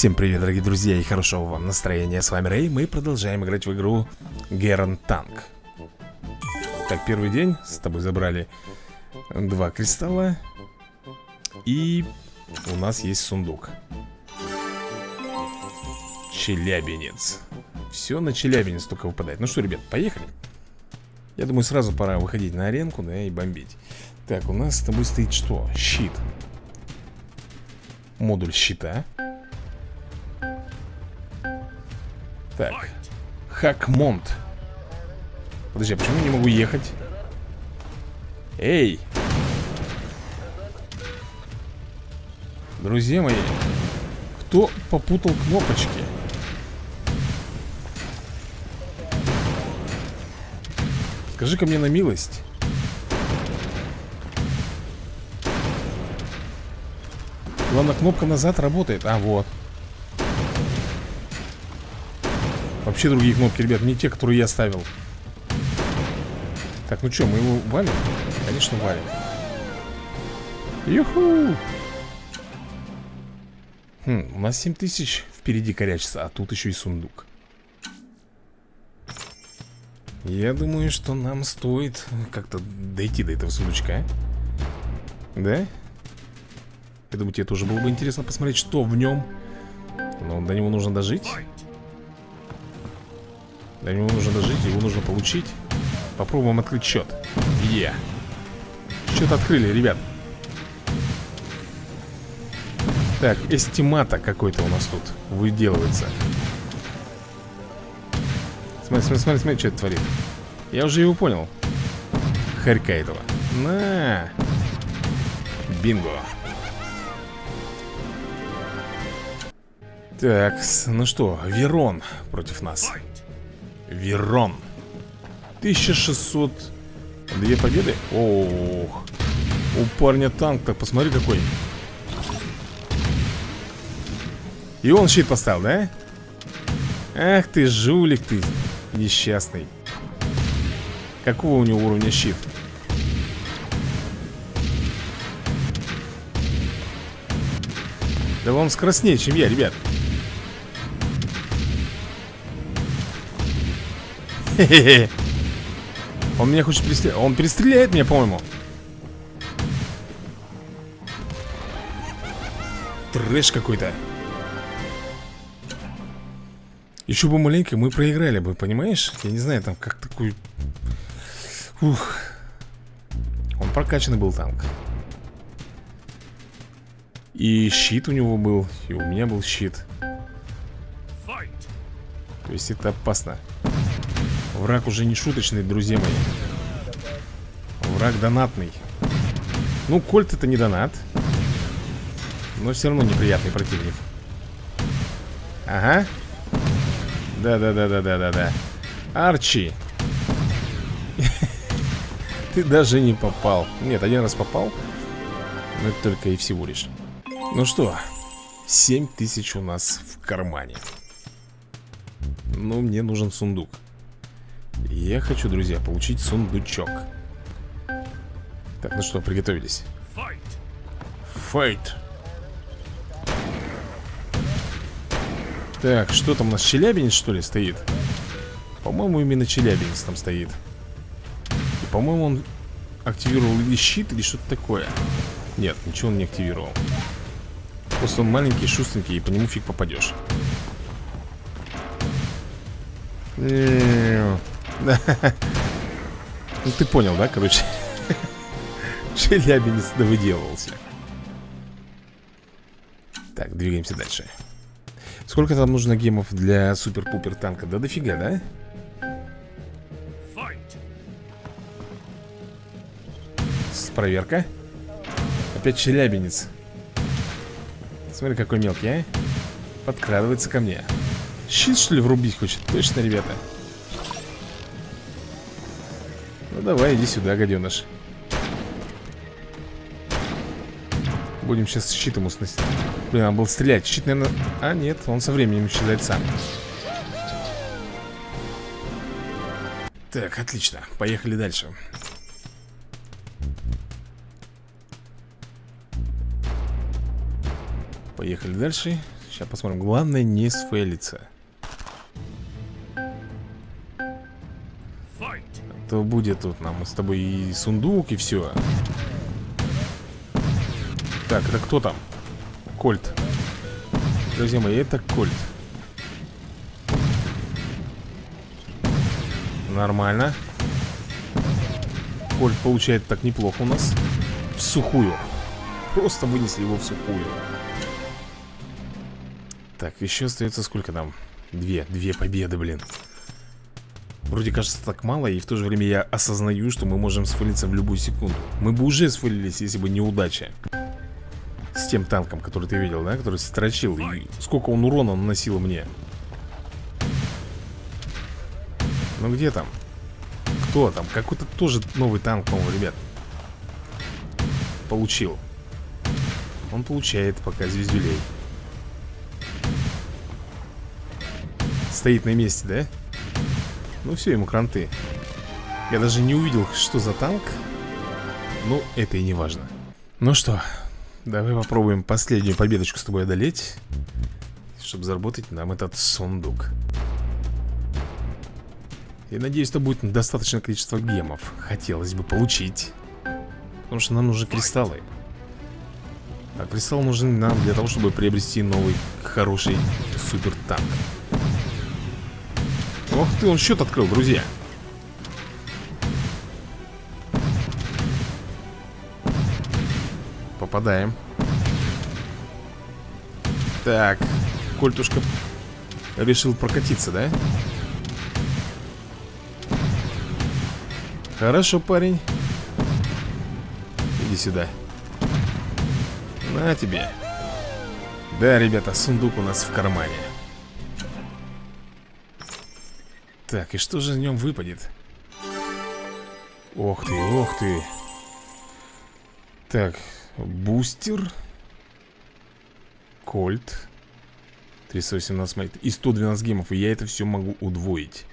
Всем привет, дорогие друзья, и хорошего вам настроения. С вами Рэй, мы продолжаем играть в игру Gerand Tanks. Так, первый день, с тобой забрали 2 кристалла. И у нас есть сундук Челябинец. Все на Челябинец только выпадает. Ну что, ребят, поехали. Я думаю, сразу пора выходить на аренку, да, и бомбить. Так, у нас с тобой стоит что? Щит. Модуль щита. Так, Хакмонт. Подожди, а почему я не могу ехать? Эй! Друзья мои, кто попутал кнопочки? Скажи-ка мне на милость. Главное, кнопка назад работает. А, вот. Вообще другие кнопки, ребят, не те, которые я ставил. Так, ну что, мы его валим? Конечно, валим. Юху! Хм, у нас 7000 впереди корячится, а тут еще и сундук. Я думаю, что нам стоит как-то дойти до этого сундучка. Да? Я думаю, тебе тоже было бы интересно посмотреть, что в нем. Но до него нужно дожить. До него нужно дожить, его нужно получить. Попробуем открыть счет. Е. Счет открыли, ребят. Так, эстимата какой-то у нас тут выделывается. Смотри, смотри, смотри, смотри, что это творит. Я уже его понял. Харька этого. На! Бинго. Так, ну что, Верон против нас. Верон. 1600. 2 победы. Ох. У парня танк, так посмотри какой. И он щит поставил, да? Ах ты, жулик ты, несчастный. Какого у него уровня щит? Да он скраснее, чем я, ребят. Хе-хе-хе. Он меня хочет перестрелять. Он перестреляет меня, по-моему. Трэш какой-то. Еще бы маленько мы проиграли бы, понимаешь? Я не знаю, там как такой... Ух. Он прокачанный был танк. И щит у него был, и у меня был щит. То есть это опасно. Враг уже не шуточный, друзья мои. Враг донатный. Ну, Кольт это не донат. Но все равно неприятный противник. Ага. Да-да-да-да-да-да-да. Арчи. Ты даже не попал. Нет, один раз попал. Но это только и всего лишь. Ну что, 7000 у нас в кармане. Но мне нужен сундук. Я хочу, друзья, получить сундучок. Так, ну что, приготовились. Файт. Так, что там у нас, Челябинец, что ли, стоит? По-моему, именно Челябинец там стоит. По-моему, он активировал или щит, или что-то такое. Нет, ничего он не активировал. Просто он маленький, шустренький, и по нему фиг попадешь. Ну ты понял, да, короче. Челябинец довыделывался. Так, двигаемся дальше. Сколько там нужно гемов для супер-пупер танка? Да дофига, да? Проверка. Опять Челябинец. Смотри, какой мелкий, а. Подкрадывается ко мне. Щит, что ли, врубить хочет? Точно, ребята. Ну давай, иди сюда, гаденыш. Будем сейчас щит ему сносить. Блин, он был стрелять. Щит, наверное... А, нет, он со временем исчезает сам. Так, отлично. Поехали дальше. Поехали дальше. Сейчас посмотрим. Главное не сфейлиться. То будет тут нам с тобой и сундук, и все. Так, это кто там? Кольт. Друзья мои, это Кольт. Нормально. Кольт получает так неплохо у нас. В сухую. Просто вынесли его в сухую. Так, еще остается сколько там? Две победы, блин. Вроде кажется так мало, и в то же время я осознаю, что мы можем сфалиться в любую секунду. Мы бы уже сфалились, если бы неудача. С тем танком, который ты видел, да? Который строчил. И сколько он урона наносил мне. Ну где там? Кто там? Какой-то тоже новый танк, по-моему, ребят. Получил. Он получает пока звездюлей. Стоит на месте, да? Ну все, ему кранты. Я даже не увидел, что за танк. Но это и не важно. Ну что, давай попробуем последнюю победочку с тобой одолеть, чтобы заработать нам этот сундук. Я надеюсь, что будет достаточное количество гемов. Хотелось бы получить, потому что нам нужны кристаллы. А кристаллы нужны нам для того, чтобы приобрести новый хороший супер танк. Ох ты, он счет открыл, друзья. Попадаем. Так, Кольтушка решил прокатиться, да? Хорошо, парень. Иди сюда. На тебе. Да, ребята, сундук у нас в кармане. Так, и что же в нем выпадет? Ох ты, ох ты. Так, бустер, Кольт, 318 монет и 112 гемов, и я это все могу удвоить.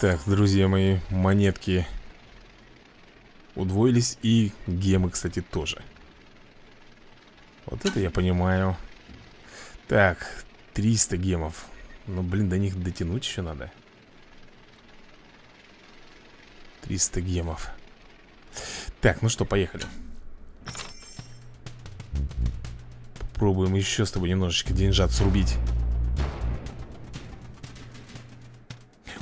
Так, друзья мои, монетки удвоились, и гемы, кстати, тоже. Вот это я понимаю. Так, 300 гемов. Ну, блин, до них дотянуть еще надо. 300 гемов. Так, ну что, поехали. Попробуем еще с тобой немножечко деньжат срубить.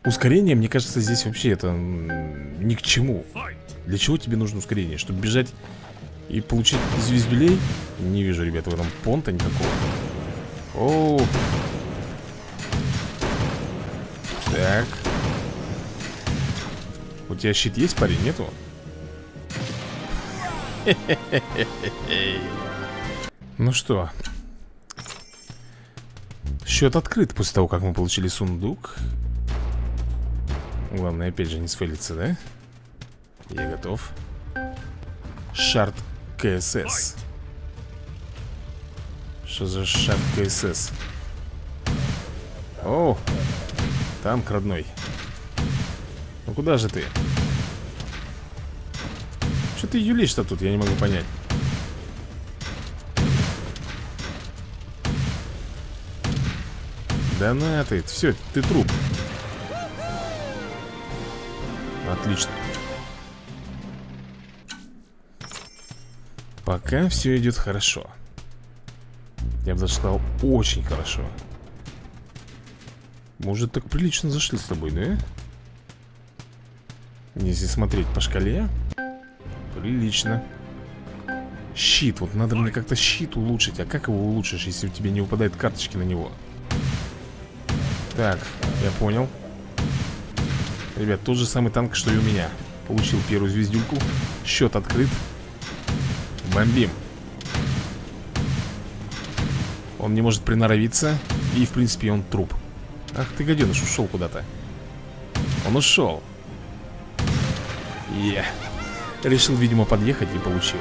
Ускорение, мне кажется, здесь вообще это ни к чему. Для чего тебе нужно ускорение? Чтобы бежать и получить звездюлей? Не вижу, ребята, в этом понта никакого. Оу. Так. У тебя щит есть, парень? Нету? Ну что, счет открыт после того, как мы получили сундук. Главное, опять же, не сфейлиться, да? Я готов. Шарт КСС. Что за шарт КСС? Оу. Танк родной. Ну куда же ты? Что ты юлишь-то тут? Я не могу понять. Да на ты. Все, ты труп. Отлично. Пока все идет хорошо. Я бы даже сказал, очень хорошо. Мы уже так прилично зашли с тобой, да? Если смотреть по шкале, прилично. Щит, вот надо мне как-то щит улучшить. А как его улучшишь, если у тебя не выпадают карточки на него? Так, я понял. Ребят, тот же самый танк, что и у меня. Получил первую звездюльку. Счет открыт. Бомбим. Он не может приноровиться. И, в принципе, он труп. Ах ты, гаденыш, ушел куда-то. Он ушел. Е. Решил, видимо, подъехать и получил.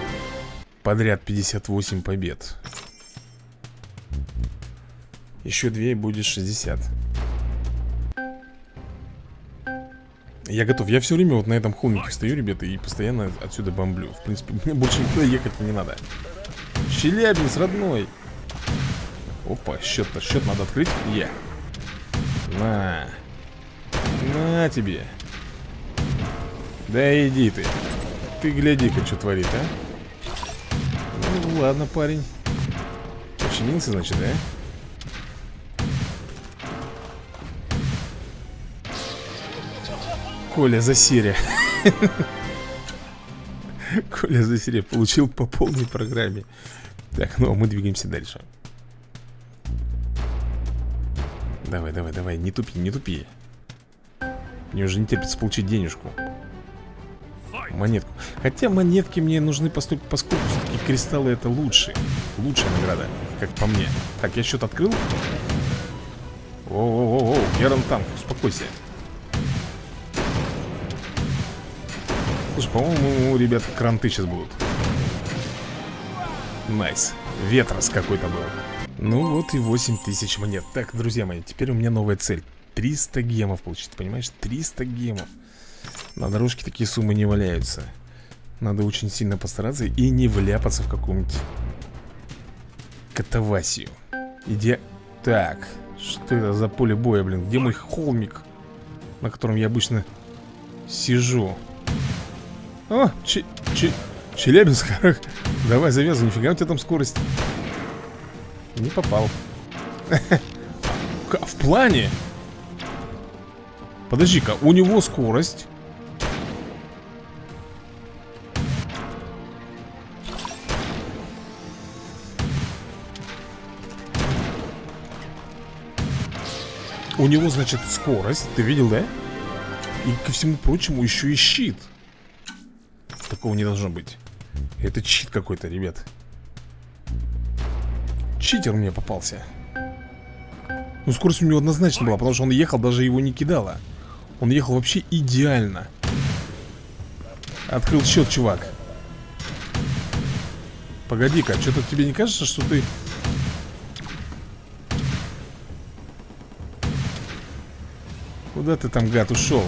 Подряд 58 побед. Еще 2 и будет 60. Я готов. Я все время вот на этом холмике стою, ребята, и постоянно отсюда бомблю. В принципе, мне больше никуда ехать не надо. Челябинец, родной. Опа, счет надо открыть. Е. На тебе. Да иди ты. Ты гляди-ка, что творит, а. Ну, ладно, парень. Починился, значит, да? Коля за серия. Коля за серия получил по полной программе. Так, ну а мы двигаемся дальше. Давай, давай, давай, не тупи, не тупи. Мне уже не терпится получить денежку. Монетку. Хотя монетки мне нужны, поскольку все-таки кристаллы это лучше. Лучшая награда, как по мне. Так, я счет открыл. О-о-о-о, Gerand Tanks, успокойся. Слушай, по-моему, ребят, кранты сейчас будут. Найс. Ветрос какой-то был. Ну вот и 8000 монет. Так, друзья мои, теперь у меня новая цель. 300 гемов получить, понимаешь? 300 гемов. На дорожке такие суммы не валяются. Надо очень сильно постараться и не вляпаться в какую-нибудь катавасию. Иди... Так, что это за поле боя, блин? Где мой холмик, на котором я обычно сижу? О, Челябинск. Давай, завязывай, нифига у тебя там скорость. Не попал. В плане... Подожди-ка, у него скорость. У него, значит, скорость. Ты видел, да? И ко всему прочему еще и щит. Такого не должно быть. Это чит какой-то, ребят. Читер мне попался. Ну, скорость у него однозначно была, потому что он ехал, даже его не кидало. Он ехал вообще идеально. Открыл счет, чувак. Погоди-ка, что-то тебе не кажется, что ты... Куда ты там, гад, ушел?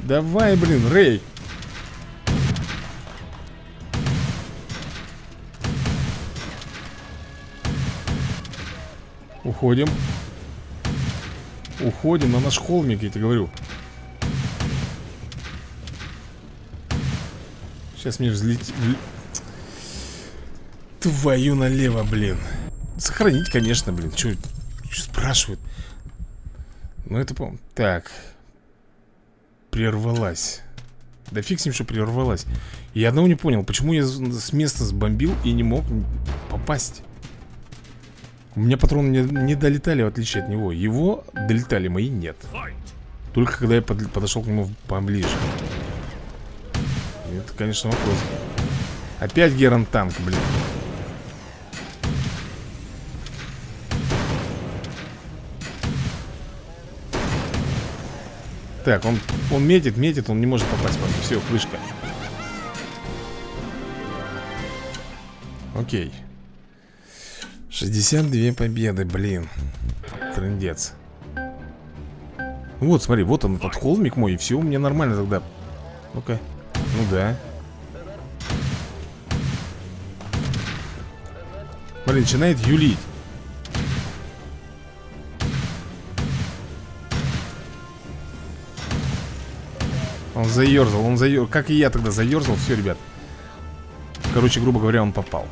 Давай, блин, Рэй. Уходим. Уходим на наш холмик, я тебе говорю. Сейчас мне взлетит. Твою налево, блин. Сохранить, конечно, блин. Че спрашивают? Ну это, по-моему. Так. Прервалась. Да фиг с ним, что прервалась. Я одного не понял, почему я с места сбомбил и не мог попасть. У меня патроны не долетали, в отличие от него. Его долетали, мои нет. Только когда я подошел к нему поближе. Это, конечно, вопрос. Опять Gerand Tank, блин. Так, он метит, он не может попасть по мне. Все, крышка. Окей. 62 победы, блин. Трындец. Вот, смотри, вот он, этот холмик мой. И все у меня нормально тогда. Ну-ка, ну да. Блин, начинает юлить. Он заерзал, как и я тогда заерзал. Все, ребят. Короче, грубо говоря, он попал.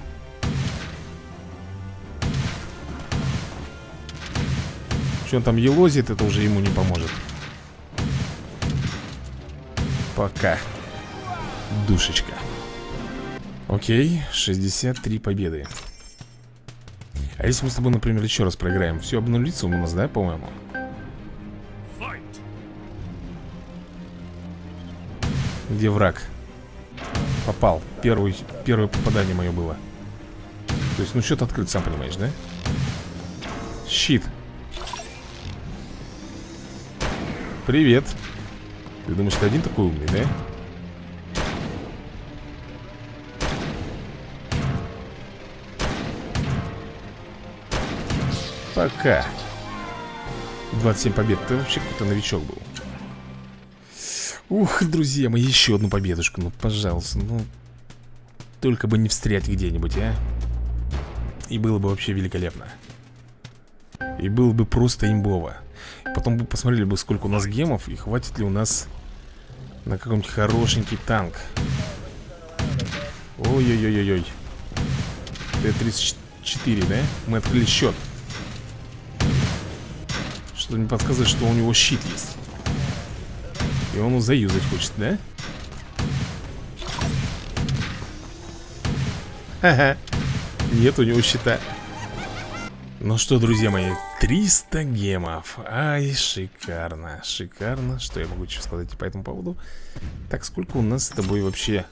Что он там елозит, это уже ему не поможет. Пока. Душечка. Окей, 63 победы. А если мы с тобой, например, еще раз проиграем? Все обнулится у нас, да, по-моему? Где враг? Попал. Первое попадание мое было. То есть, ну, счет открыт, сам понимаешь, да? Щит. Привет. Ты думаешь, ты один такой умный, да? Пока. 27 побед. Ты вообще какой-то новичок был. Ух, друзья мои, еще одну победушку. Ну, пожалуйста, ну. Только бы не встрять где-нибудь, а. И было бы вообще великолепно. И было бы просто имбово. Потом бы посмотрели бы, сколько у нас гемов. И хватит ли у нас на каком-нибудь хорошенький танк. Ой-ой-ой-ой-ой. Т-34, да? Мы открыли счет. Что-то мне подсказывает, что у него щит есть. И он его заюзать хочет, да? Ха-ха. Нет у него щита. Ну что, друзья мои, 300 гемов. Ай, шикарно, шикарно. Что я могу еще сказать по этому поводу? Так, сколько у нас с тобой вообще?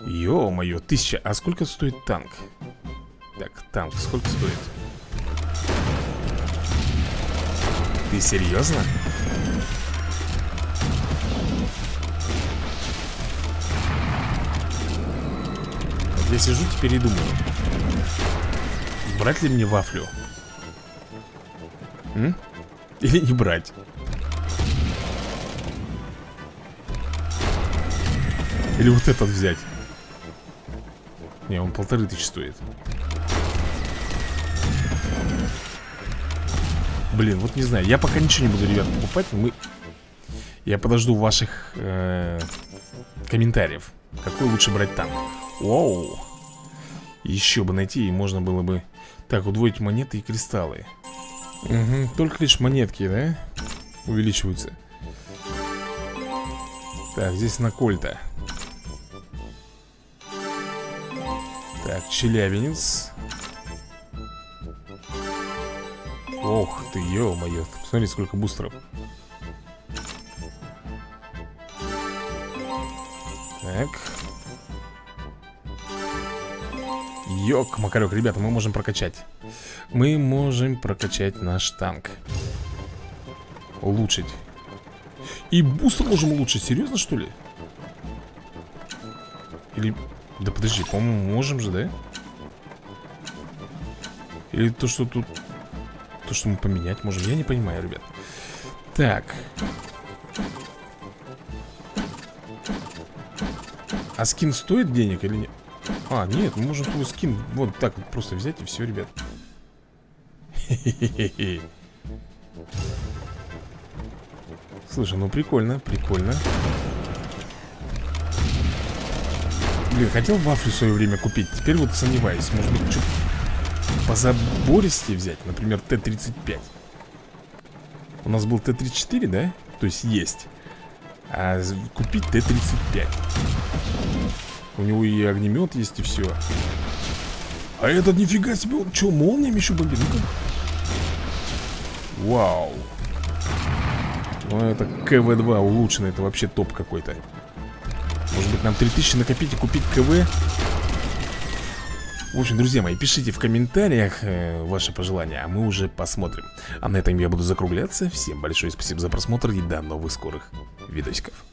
Ё-моё, 1000. А сколько стоит танк? Так, танк сколько стоит? Ты серьезно? Вот я сижу теперь и думаю, брать ли мне вафлю? М? Или не брать? Или вот этот взять? Не, он 1500 стоит. Блин, вот не знаю. Я пока ничего не буду, ребят, покупать. Я подожду ваших комментариев. Какой лучше брать танк? Вау. Еще бы найти, и можно было бы... Так, удвоить монеты и кристаллы. Угу, только лишь монетки, да? Увеличиваются. Так, здесь на Кольта. Так, Челябинец. Ох ты, ё-моё. Посмотри, сколько бустеров. Так. Ёк-макарёк, ребята, мы можем прокачать. Мы можем прокачать наш танк. Улучшить. И бустер можем улучшить, серьезно, что ли? Или... Да подожди, по-моему, можем же, да? Или то, что тут... То, что мы поменять можем, я не понимаю, ребят. Так. А скин стоит денег или нет? А, нет, мы можем свой скин вот так вот просто взять и все, ребят. Хе-хе-хе-хе. Слушай, ну прикольно, прикольно. Блин, хотел вафлю в свое время купить. Теперь вот сомневаюсь, может быть, чуть позабористее взять. Например, Т-35. У нас был Т-34, да? То есть есть. А купить Т-35. У него и огнемет есть, и все. А этот нифига себе, он что, молниями еще бомбит? Ну-ка. Вау. Ну это КВ-2 улучшенный, это вообще топ какой-то. Может быть, нам 3000 накопить и купить КВ? В общем, друзья мои, пишите в комментариях ваши пожелания, а мы уже посмотрим. А на этом я буду закругляться. Всем большое спасибо за просмотр и до новых скорых видосиков.